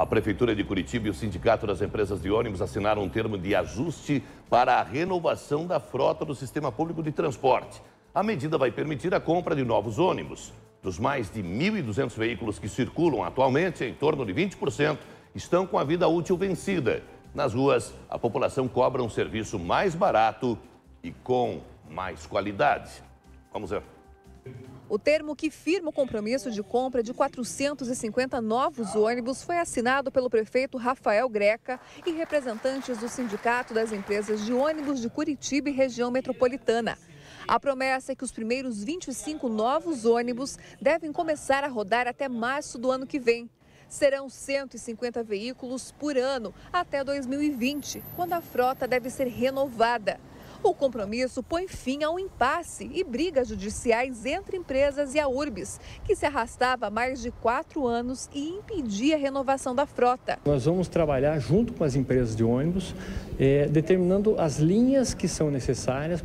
A Prefeitura de Curitiba e o Sindicato das Empresas de Ônibus assinaram um termo de ajuste para a renovação da frota do sistema público de transporte. A medida vai permitir a compra de novos ônibus. Dos mais de 1.200 veículos que circulam atualmente, em torno de 20% estão com a vida útil vencida. Nas ruas, a população cobra um serviço mais barato e com mais qualidade. Vamos ver. O termo que firma o compromisso de compra de 450 novos ônibus foi assinado pelo prefeito Rafael Greca e representantes do Sindicato das Empresas de Ônibus de Curitiba e região metropolitana. A promessa é que os primeiros 25 novos ônibus devem começar a rodar até março do ano que vem. Serão 150 veículos por ano até 2020, quando a frota deve ser renovada. O compromisso põe fim a um impasse e brigas judiciais entre empresas e a URBS, que se arrastava há mais de 4 anos e impedia a renovação da frota. Nós vamos trabalhar junto com as empresas de ônibus, determinando as linhas que são necessárias,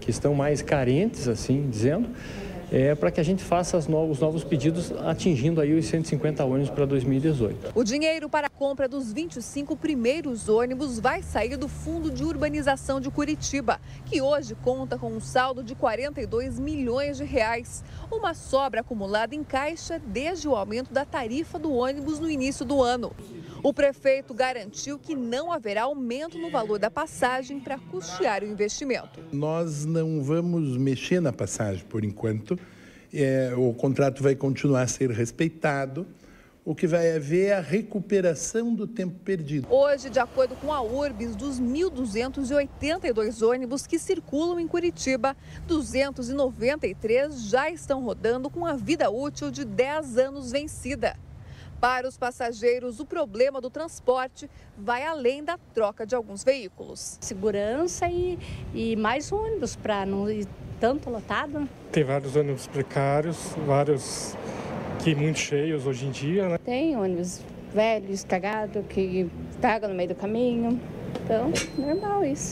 que estão mais carentes, assim dizendo, para que a gente faça os novos pedidos, atingindo aí os 150 ônibus para 2018. O dinheiro para a compra dos 25 primeiros ônibus vai sair do Fundo de Urbanização de Curitiba, que hoje conta com um saldo de 42 milhões de reais, uma sobra acumulada em caixa desde o aumento da tarifa do ônibus no início do ano. O prefeito garantiu que não haverá aumento no valor da passagem para custear o investimento. Nós não vamos mexer na passagem por enquanto. O contrato vai continuar a ser respeitado. O que vai haver é a recuperação do tempo perdido. Hoje, de acordo com a URBS, dos 1.282 ônibus que circulam em Curitiba, 293 já estão rodando com a vida útil de 10 anos vencida. Para os passageiros, o problema do transporte vai além da troca de alguns veículos. Segurança e mais ônibus para não ir tanto lotado. Tem vários ônibus precários, vários que muito cheios hoje em dia, né? Tem ônibus velhos, cagados, que cagam no meio do caminho. Então, normal isso.